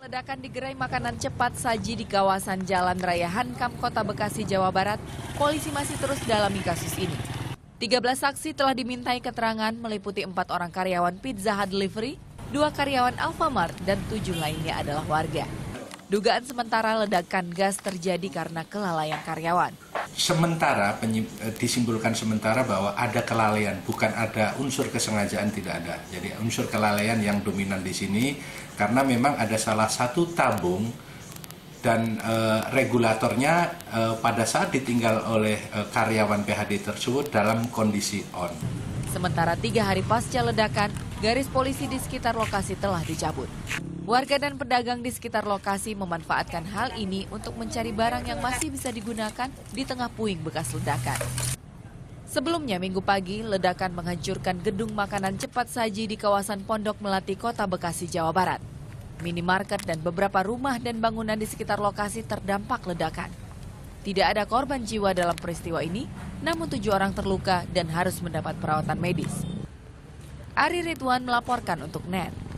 Ledakan di gerai makanan cepat saji di kawasan Jalan Raya Hankam, Kota Bekasi, Jawa Barat, polisi masih terus dalami kasus ini. 13 saksi telah dimintai keterangan meliputi 4 orang karyawan Pizza Hut Delivery, 2 karyawan Alfamart, dan 7 lainnya adalah warga. Dugaan sementara ledakan gas terjadi karena kelalaian karyawan. Disimpulkan sementara bahwa ada kelalaian, bukan ada unsur kesengajaan, tidak ada. Jadi unsur kelalaian yang dominan di sini karena memang ada salah satu tabung dan regulatornya pada saat ditinggal oleh karyawan PHD tersebut dalam kondisi on. Sementara 3 hari pasca ledakan, garis polisi di sekitar lokasi telah dicabut. Warga dan pedagang di sekitar lokasi memanfaatkan hal ini untuk mencari barang yang masih bisa digunakan di tengah puing bekas ledakan. Sebelumnya, Minggu pagi, ledakan menghancurkan gedung makanan cepat saji di kawasan Pondok Melati, Kota Bekasi, Jawa Barat. Minimarket dan beberapa rumah dan bangunan di sekitar lokasi terdampak ledakan. Tidak ada korban jiwa dalam peristiwa ini, namun 7 orang terluka dan harus mendapat perawatan medis. Ari Ridwan melaporkan untuk NET.